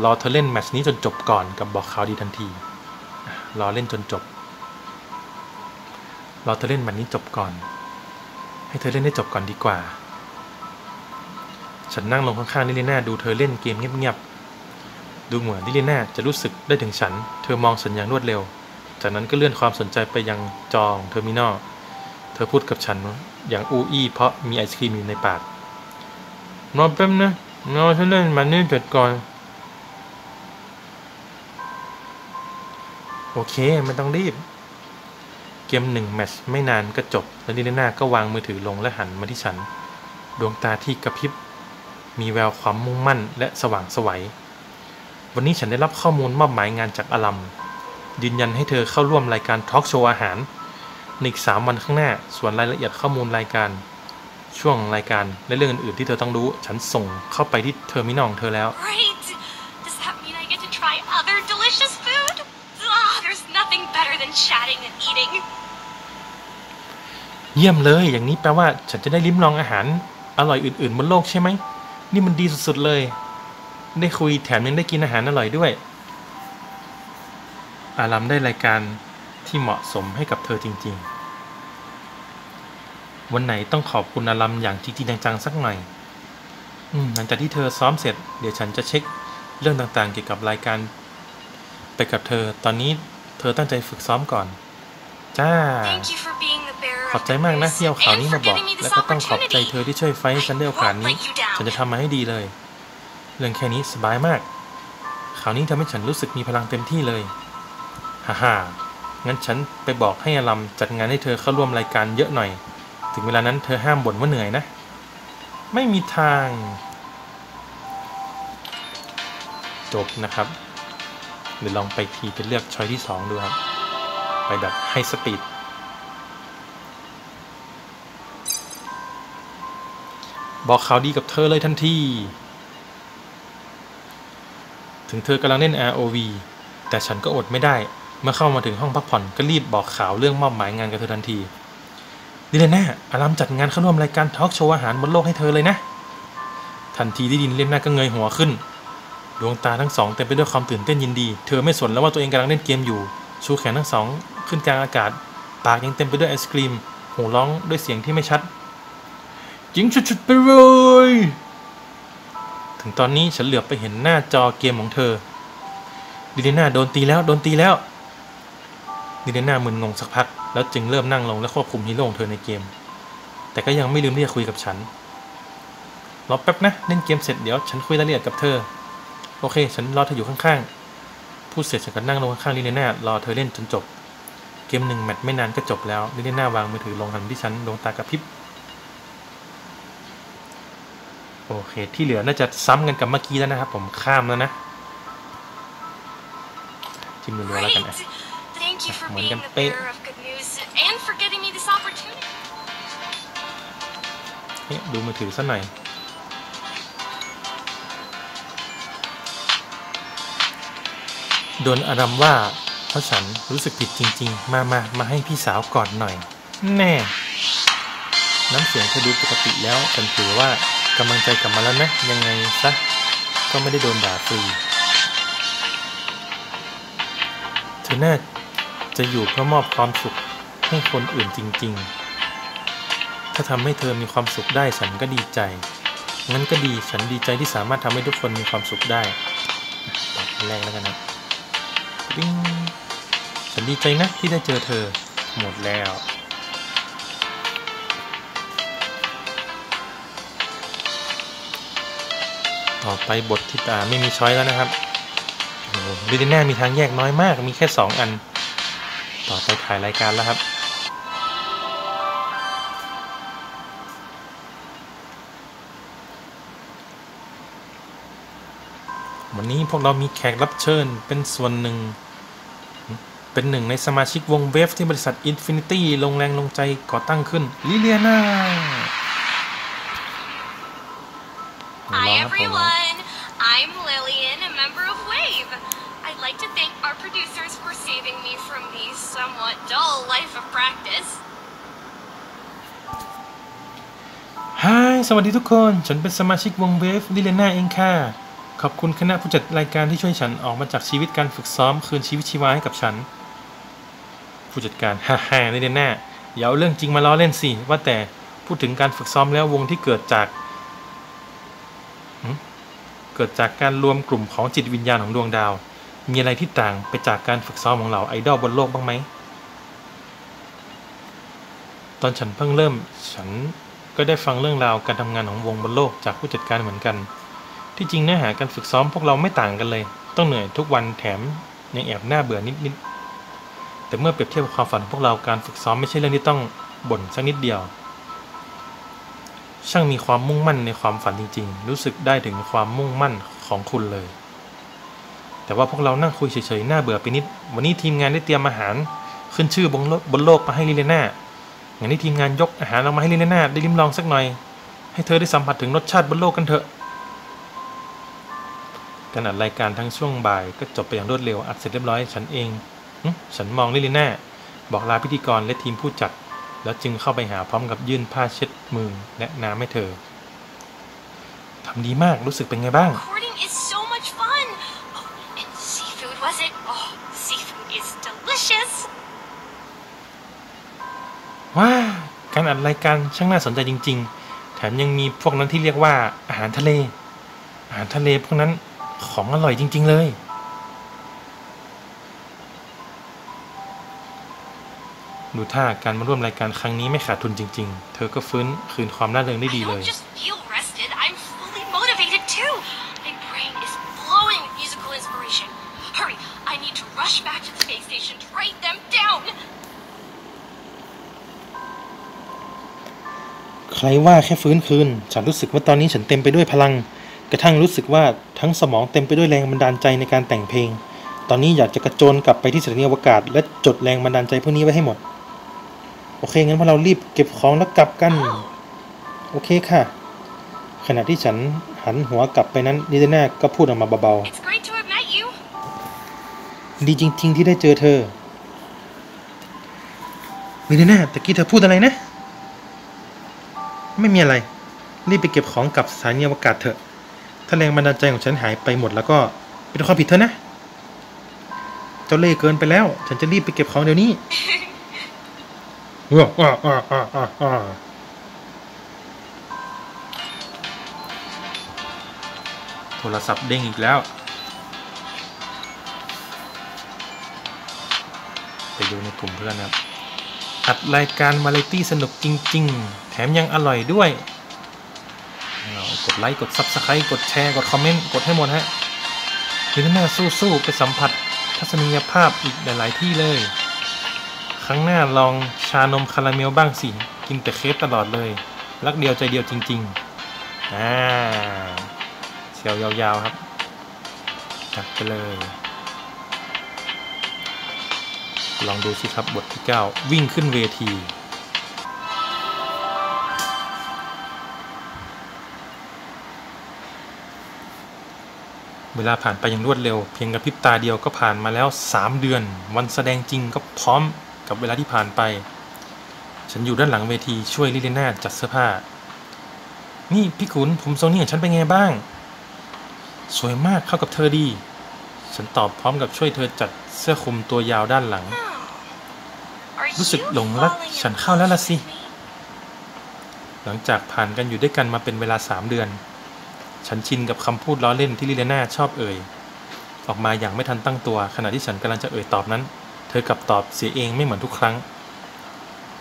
รอเธอเล่นแมตช์นี้จนจบก่อนกับบอกข่าวดีทันทีรอเล่นจนจบรอเธอเล่นแมตช์นี้จบก่อนให้เธอเล่นได้จบก่อนดีกว่าฉันนั่งลงข้างๆลิเดน่าดูเธอเล่นเกมเงียบๆดูเหมือนลิเดน่าจะรู้สึกได้ถึงฉันเธอมองฉันอย่างรวดเร็วจากนั้นก็เลื่อนความสนใจไปยังจอเทอร์มินอลเธอพูดกับฉันอย่างอูอี้เพราะมีไอศครีมอยู่ในปากนอนแป๊บนะนอนฉันเล่นมันนี่จดก่อนโอเคไม่ต้องรีบเกม1แมตช์ไม่นานก็จบแล้วลิเดน่าก็วางมือถือลงและหันมาที่ฉันดวงตาที่กระพริบมีแววความมุ่งมั่นและสว่างไสววันนี้ฉันได้รับข้อมูลมอบหมายงานจากอารัมยืนยันให้เธอเข้าร่วมรายการทอล์กโชว์อาหารอีก3 วันข้างหน้าส่วนรายละเอียดข้อมูลรายการช่วงรายการและเรื่องอื่นๆที่เธอต้องรู้ฉันส่งเข้าไปที่เทอร์มินอลเธอแล้ว Great. Does that mean I get to try other delicious food? There's nothing better than chatting and eating. เยี่ยมเลยอย่างนี้แปลว่าฉันจะได้ลิ้มลองอาหาร อร่อยอื่นๆบนโลกใช่ไหมนี่มันดีสุดๆเลยได้คุยแถมยังได้กินอาหารอร่อยด้วยอารัมได้รายการที่เหมาะสมให้กับเธอจริงๆวันไหนต้องขอบคุณอารัมอย่างจริงๆจังๆสักหน่อยหลังจากที่เธอซ้อมเสร็จเดี๋ยวฉันจะเช็คเรื่องต่างๆเกี่ยวกับรายการไปกับเธอตอนนี้เธอตั้งใจฝึกซ้อมก่อนจ้าขอบใจมากนะที่เอาข่าวนี้มาบอกและก็ต้องขอบใจเธอที่ช่วยไฟท์ฉันได้โอกาสนี้ฉันจะทำมาให้ดีเลยเรื่องแค่นี้สบายมากข่าวนี้ทำให้ฉันรู้สึกมีพลังเต็มที่เลยฮ่าๆงั้นฉันไปบอกให้อารัมจัดงานให้เธอเข้าร่วมรายการเยอะหน่อยถึงเวลานั้นเธอห้ามบ่นว่าเหนื่อยนะไม่มีทางจบนะครับเดี๋ยวลองไปทีไปเลือกช้อยที่2ดูครับไปแบบไฮสปีดบอกข่าวดีกับเธอเลยทันทีถึงเธอกำลังเล่น ROV แต่ฉันก็อดไม่ได้เมื่อเข้ามาถึงห้องพักผ่อนก็รีบบอกข่าวเรื่องมอบหมายงานกับเธอทันทีนี่เลยนะอารัมจัดงานเข้าร่วมรายการทอล์กโชว์อาหารบนโลกให้เธอเลยนะทันทีที่ดินเล่มหน้าก็เงยหัวขึ้นดวงตาทั้งสองเต็มไปด้วยความตื่นเต้นยินดีเธอไม่สนแล้วว่าตัวเองกำลังเล่นเกมอยู่ชูแขนทั้งสองขึ้นกลางอากาศปากยังเต็มไปด้วยไอศกรีมหูร้องด้วยเสียงที่ไม่ชัดยิงชุดๆไปเลยถึงตอนนี้ฉันเหลือบไปเห็นหน้าจอเกมของเธอดิเดน่าโดนตีแล้วโดนตีแล้วดิเดน่ามึนงงสักพักแล้วจึงเริ่มนั่งลงและควบคุมฮีโร่ของเธอในเกมแต่ก็ยังไม่ลืมที่จะคุยกับฉันรอแป๊บนะเล่นเกมเสร็จเดี๋ยวฉันคุยรายละเอียดกับเธอโอเคฉันรอเธออยู่ข้างๆพูดเสร็จฉันก็นั่งลงข้างๆดิเดน่ารอเธอเล่นจนจบเกม1แมตช์ไม่นานก็จบแล้วดิเดน่าวางมือถือลงหันที่ฉันดวงตากระพริบโอเคที่เหลือน่าจะซ้ำกันกับเมื่อกี้แล้วนะครับผมข้ามแล้วนะจิ้มเร็วๆแล้วกันนะเหมือนกันเป๊ะดูมือถือสักหน่อยโดนอารัมว่าเพราะฉันรู้สึกผิดจริงๆมาให้พี่สาวกอดหน่อยแน่น้ำเสียงเธอดูปกติแล้วฉันถือว่ากำลังใจกลับมาแล้วนะยังไงซะก็ไม่ได้โดนด่าฟรีเธอน่าจะอยู่เพื่อมอบความสุขให้คนอื่นจริงๆถ้าทำให้เธอมีความสุขได้ฉันก็ดีใจงั้นก็ดีฉันดีใจที่สามารถทำให้ทุกคนมีความสุขได้ตอบแรงแล้วกันนะฉันดีใจนะที่ได้เจอเธอหมดแล้วต่อไปบทที่ไม่มีช้อยแล้วนะครับดิเดน่ามีทางแยกน้อยมากมีแค่2อันต่อไปถ่ายรายการแล้วครับวันนี้พวกเรามีแขกรับเชิญเป็นส่วนหนึ่งเป็นหนึ่งในสมาชิกวงเวฟที่บริษัทอินฟินิตี้ลงแรงลงใจก่อตั้งขึ้นลิเลียน่าHi everyone, I'm Lillian, a member of Wave. I'd like to thank our producers for saving me from the somewhat dull life of practice. Hi, สวัสดีทุกคนฉันเป็นสมาชิกวง Wave ดิเลน่าเองค่ะขอบคุณคณะผู้จัดรายการที่ช่วยฉันออกมาจากชีวิตการฝึกซ้อมคืนชีวิตชีวาให้กับฉันผู้จัดการฮ่าๆดิเลน่าอย่าเอาเรื่องจริงมาล้อเล่นสิว่าแต่พูดถึงการฝึกซ้อมแล้ววงที่เกิดจากการรวมกลุ่มของจิตวิญญาณของดวงดาวมีอะไรที่ต่างไปจากการฝึกซ้อมของเราไอดอลบนโลกบ้างไหมตอนฉันเพิ่งเริ่มฉันก็ได้ฟังเรื่องราวการทำงานของวงบนโลกจากผู้จัดการเหมือนกันที่จริงเนื้อหาการฝึกซ้อมพวกเราไม่ต่างกันเลยต้องเหนื่อยทุกวันแถมยังแอบหน้าเบื่อนิดๆแต่เมื่อเปรียบเทียบกับความฝันของพวกเราการฝึกซ้อมไม่ใช่เรื่องที่ต้องบ่นสักนิดเดียวช่างมีความมุ่งมั่นในความฝันจริงๆรู้สึกได้ถึงความมุ่งมั่นของคุณเลยแต่ว่าพวกเรานั่งคุยเฉยๆน่าเบื่อไปนิดวันนี้ทีมงานได้เตรียมอาหารขึ้นชื่อบนโลกมาให้ลิเลน่างั้นนี่ทีมงานยกอาหารเรามาให้ลิเลน่าได้ลิ้มลองสักหน่อยให้เธอได้สัมผัสถึงรสชาติบนโลกกันเถอะขณะรายการทั้งช่วงบ่ายก็จบไปอย่างรวดเร็วอัดเสร็จเรียบร้อยฉันเองฉันมองลิเลน่าบอกลาพิธีกรและทีมผู้จัดแล้วจึงเข้าไปหาพร้อมกับยื่นผ้าเช็ดมือและน้ำให้เธอ ำดีมากรู้สึกเป็นไงบ้าง Recording is so much fun. Oh, and seafood was it? Oh, seafood is delicious. ว้าการอัดรายการช่างน่าสนใจจริงๆแถมยังมีพวกนั้นที่เรียกว่าอาหารทะเลพวกนั้นของอร่อยจริงๆเลยดูท่าการมาร่วมรายการครั้งนี้ไม่ขาดทุนจริงๆเธอก็ฟื้นคืนความน่าเริงได้ดีเลยใครว่าแค่ฟื้นคืนฉันรู้สึกว่าตอนนี้ฉันเต็มไปด้วยพลังกระทั่งรู้สึกว่าทั้งสมองเต็มไปด้วยแรงบันดาลใจในการแต่งเพลงตอนนี้อยากจะกระโจนกลับไปที่สถานีอวกาศและจดแรงบันดาลใจพวกนี้ไว้ให้หมดโอเคงั้นพวกเรารีบเก็บของแล้วกลับกันโอเคค่ะขณะที่ฉันหันหัวกลับไปนั้นลิเดน่าก็พูดออกมาเบาๆดีจริงๆที่ได้เจอเธอลิเดน่าตะกี้เธอพูดอะไรนะไม่มีอะไรรีบไปเก็บของกับสถานีอวกาศเถอะถ้าแรงบันดาลใจของฉันหายไปหมดแล้วก็เป็นความผิดเธอนะเจ้าเล่ห์เกินไปแล้วฉันจะรีบไปเก็บของเดี๋ยวนี้โทรศัพท์เด้งอีกแล้วไปดูในกลุ่มเพื่อนครับอัดรายการวาไรตี้สนุกจริงๆแถมยังอร่อยด้วยกดไลค์กดซับสไครต์กดแชร์กดคอมเมนต์กดให้หมดฮะลิเดน่าสู้ๆไปสัมผัสทัศนียภาพอีกหลายๆที่เลยครั้งหน้าลองชานมคาราเมลบ้างสิกินแต่เคฟตลอดเลยรักเดียวใจเดียวจริงๆเสียวยาวๆครับจัดไปเลยลองดูสิครับบทที่9วิ่งขึ้นเวทีเวลาผ่านไปอย่างรวดเร็วเพียงกระพริบตาเดียวก็ผ่านมาแล้ว3เดือนวันแสดงจริงก็พร้อมกับเวลาที่ผ่านไปฉันอยู่ด้านหลังเวทีช่วยลิเดน่าจัดเสื้อผ้านี่พี่ขุนผมทรงนี้ของฉันเป็นไงบ้างสวยมากเข้ากับเธอดีฉันตอบพร้อมกับช่วยเธอจัดเสื้อคลุมตัวยาวด้านหลังรู้สึกหลงรักฉันเข้าแล้วล่ะสิหลังจากผ่านกันอยู่ด้วยกันมาเป็นเวลา3เดือนฉันชินกับคำพูดล้อเล่นที่ลิเดน่าชอบเอ่ยออกมาอย่างไม่ทันตั้งตัวขณะที่ฉันกำลังจะเอ่ยตอบนั้นเธอกลับตอบเสียเองไม่เหมือนทุกครั้ง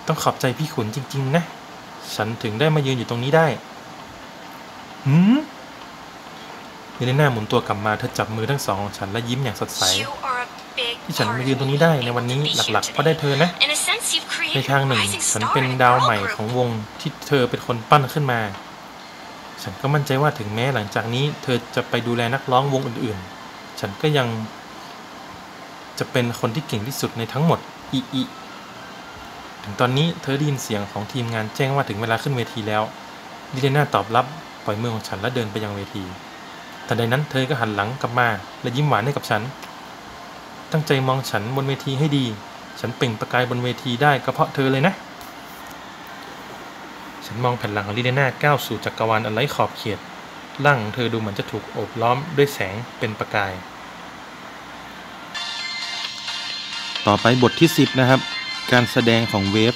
ต้องขอบใจพี่ขุนจริงๆนะฉันถึงได้มายืนอยู่ตรงนี้ได้ลิเดน่าหมุนตัวกลับมาเธอจับมือทั้งสองของฉันและยิ้มอย่างสดใสที่ฉันมายืนตรงนี้ได้ในวันนี้หลักๆเพราะได้เธอนะในทางหนึ่งฉันเป็นดาวใหม่ของวงที่เธอเป็นคนปั้นขึ้นมาฉันก็มั่นใจว่าถึงแม้หลังจากนี้เธอจะไปดูแลนักร้องวงอื่นๆฉันก็ยังจะเป็นคนที่เก่งที่สุดในทั้งหมดถึงตอนนี้เธอได้ยินเสียงของทีมงานแจ้งว่าถึงเวลาขึ้นเวทีแล้วลิเดน่าตอบรับปล่อยมือของฉันและเดินไปยังเวทีทันใดนั้นเธอก็หันหลังกลับมาและยิ้มหวานให้กับฉันตั้งใจมองฉันบนเวทีให้ดีฉันเปล่งประกายบนเวทีได้ก็เพราะเธอเลยนะฉันมองแผ่นหลังของลิเดน่าก้าวสู่จักรวาลอันไร้ขอบเขตร่างของเธอดูเหมือนจะถูกโอบล้อมด้วยแสงเป็นประกายต่อไปบทที่10นะครับการแสดงของเวฟ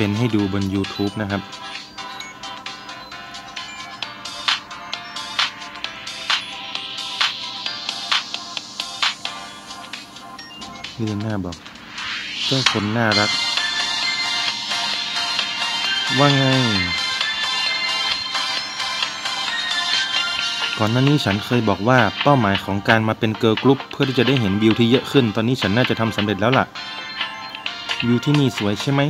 เป็นให้ดูบน YouTube นะครับเรียนหน้าบอกเจ้าคนน่ารักว่าไงก่อนหน้านี้ฉันเคยบอกว่าเป้าหมายของการมาเป็นเกิร์ลกรุ๊ปเพื่อที่จะได้เห็นวิวที่เยอะขึ้นตอนนี้ฉันน่าจะทำสำเร็จแล้วล่ะวิวที่นี่สวยใช่ไหม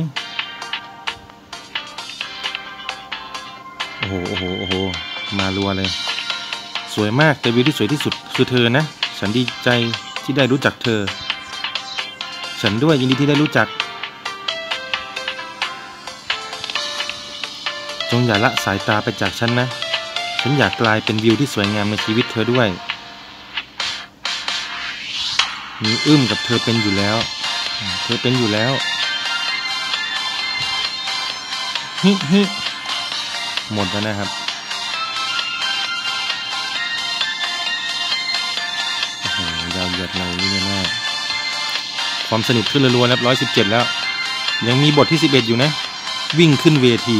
โอ้โหโอ้โหโอ้โหมารัวเลยสวยมากแต่วิวที่สวยที่สุดคือเธอนะฉันดีใจที่ได้รู้จักเธอฉันด้วยยินดีที่ได้รู้จักจงอย่าละสายตาไปจากฉันนะฉันอยากกลายเป็นวิวที่สวยงามในชีวิตเธอด้วยมีอึ้มกับเธอเป็นอยู่แล้วฮิฮิหมดแล้วนะครับโอ้โหยาวเหยียดเรานี่แน่ความสนิทขึ้นรัวๆแล้ว117แล้วยังมีบทที่11อยู่นะวิ่งขึ้นเวที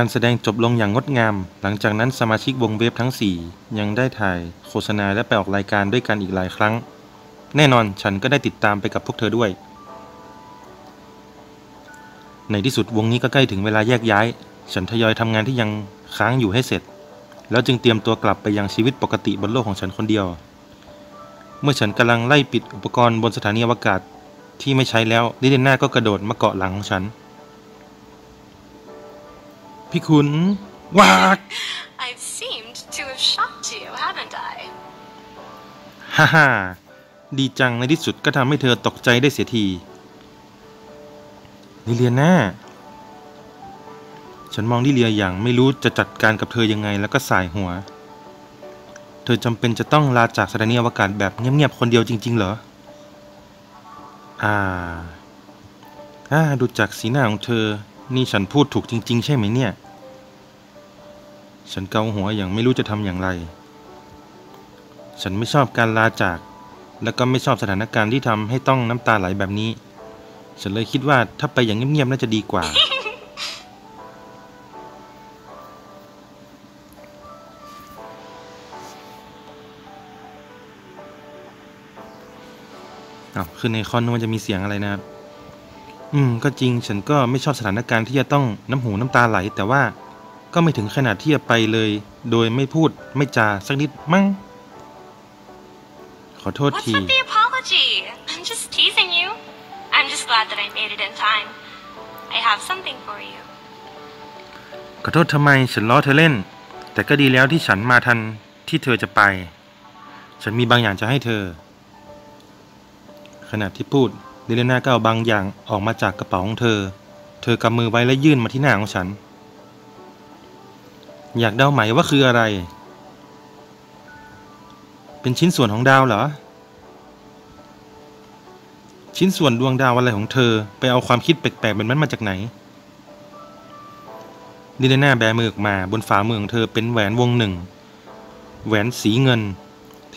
การแสดงจบลงอย่างงดงามหลังจากนั้นสมาชิกวงเวฟทั้ง4ยังได้ถ่ายโฆษณาและไปออกรายการด้วยกันอีกหลายครั้งแน่นอนฉันก็ได้ติดตามไปกับพวกเธอด้วยในที่สุดวงนี้ก็ใกล้ถึงเวลาแยกย้ายฉันทยอยทำงานที่ยังค้างอยู่ให้เสร็จแล้วจึงเตรียมตัวกลับไปยังชีวิตปกติบนโลกของฉันคนเดียวเมื่อฉันกำลังไล่ปิดอุปกรณ์บนสถานีอวกาศที่ไม่ใช้แล้วลิเดน่าก็กระโดดมาเกาะหลังของฉันพี่ขุนวากฮ่าฮ่าดีจังในที่สุดก็ทำให้เธอตกใจได้เสียทีลิเลียน่าฉันมองลิเลียอย่างไม่รู้จะจัดการกับเธอยังไงแล้วก็ส่ายหัวเธอจำเป็นจะต้องลาจากสถานีอวกาศแบบเงียบๆคนเดียวจริงๆเหรอดูจากสีหน้าของเธอนี่ฉันพูดถูกจริงๆใช่ไหมเนี่ยฉันเกาหัวอย่างไม่รู้จะทำอย่างไรฉันไม่ชอบการลาจากและก็ไม่ชอบสถานการณ์ที่ทำให้ต้องน้ำตาไหลแบบนี้ฉันเลยคิดว่าถ้าไปอย่างเงียบๆน่าจะดีกว่าคือในคอนมันจะมีเสียงอะไรนะครับก็จริงฉันก็ไม่ชอบสถานการณ์ที่จะต้องน้ำหูน้ำตาไหลแต่ว่าก็ไม่ถึงขนาดที่จะไปเลยโดยไม่พูดไม่จาสักนิดมั้งขอโทษทีขอโทษทำไมฉันล้อเธอเล่นแต่ก็ดีแล้วที่ฉันมาทันที่เธอจะไปฉันมีบางอย่างจะให้เธอขณะที่พูดลิเลียน่าก็เอาบางอย่างออกมาจากกระเป๋าของเธอเธอกำมือไว้และยื่นมาที่หน้าของฉันอยากเดาไหมว่าคืออะไรเป็นชิ้นส่วนของดาวเหรอชิ้นส่วนดวงดาวอะไรของเธอไปเอาความคิดแปลกๆแบบนั้นมาจากไหนลิเลียน่าแบมือออกมาบนฝ่ามือของเธอเป็นแหวนวงหนึ่งแหวนสีเงิน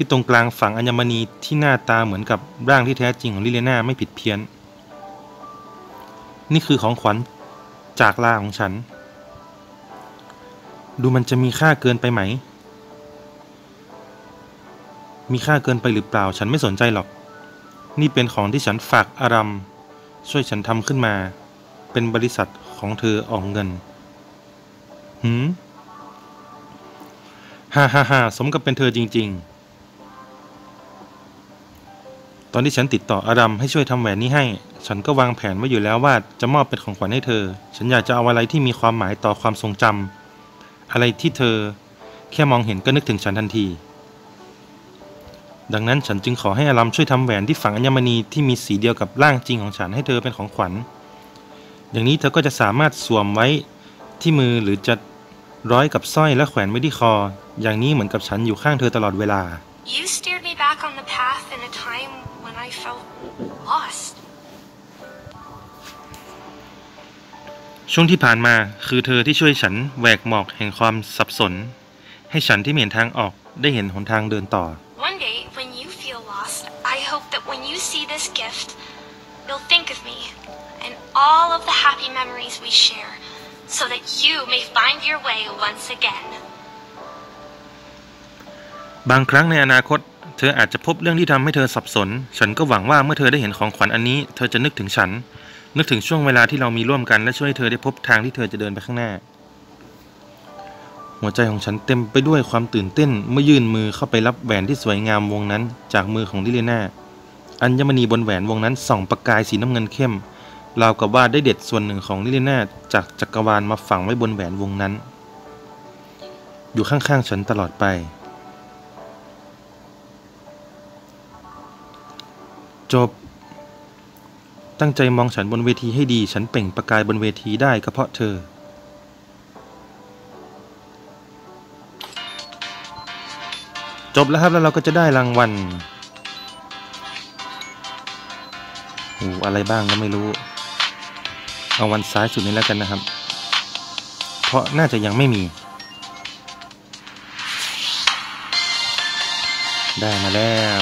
ที่ตรงกลางฝังอัญมณีที่หน้าตาเหมือนกับร่างที่แท้จริงของลิเลียน่าไม่ผิดเพี้ยนนี่คือของขวัญจากลาของฉันดูมันจะมีค่าเกินไปไหมมีค่าเกินไปหรือเปล่าฉันไม่สนใจหรอกนี่เป็นของที่ฉันฝากอารัมช่วยฉันทำขึ้นมาเป็นบริษัทของเธอออกเงินฮ่าฮ่าฮ่าสมกับเป็นเธอจริงๆตอนที่ฉันติดต่ออารัมให้ช่วยทำแหวนนี้ให้ฉันก็วางแผนไว้อยู่แล้วว่าจะมอบเป็นของขวัญให้เธอฉันอยากจะเอาอะไรที่มีความหมายต่อความทรงจำอะไรที่เธอแค่มองเห็นก็นึกถึงฉันทันทีดังนั้นฉันจึงขอให้อารัมช่วยทำแหวนที่ฝังอัญมณีที่มีสีเดียวกับร่างจริงของฉันให้เธอเป็นของขวัญอย่างนี้เธอก็จะสามารถสวมไว้ที่มือหรือจะร้อยกับสร้อยและแขวนไว้ที่คออย่างนี้เหมือนกับฉันอยู่ข้างเธอตลอดเวลาช่วงที่ผ่านมาคือเธอที่ช่วยฉันแหวกหมอกแห่งความสับสน ให้ฉันที่เห็นทางออกได้เห็นหนทางเดินต่อ One day when you feel lost, I hope that when you see this gift, you'll think of me and all of the happy memories we share, so that you may find your way once again. บางครั้งในอนาคตเธออาจจะพบเรื่องที่ทำให้เธอสับสนฉันก็หวังว่าเมื่อเธอได้เห็นของขวัญอันนี้เธอจะนึกถึงฉันนึกถึงช่วงเวลาที่เรามีร่วมกันและช่วยเธอได้พบทางที่เธอจะเดินไปข้างหน้าหัวใจของฉันเต็มไปด้วยความตื่นเต้นเมื่อยื่นมือเข้าไปรับแหวนที่สวยงามวงนั้นจากมือของลิเลน่าอัญมณีบนแหวนวงนั้นส่องประกายสีน้ำเงินเข้มราวกับว่าได้เด็ดส่วนหนึ่งของลิเลน่าจากจักรวาลมาฝังไว้บนแหวนวงนั้นอยู่ข้างๆฉันตลอดไปจบตั้งใจมองฉันบนเวทีให้ดีฉันเปล่งประกายบนเวทีได้ก็เพราะเธอจบแล้วครับแล้วเราก็จะได้รางวัลอะไรบ้างก็ไม่รู้เอาวันซ้ายสุดนี้แล้วกันนะครับเพราะน่าจะยังไม่มีได้มาแล้ว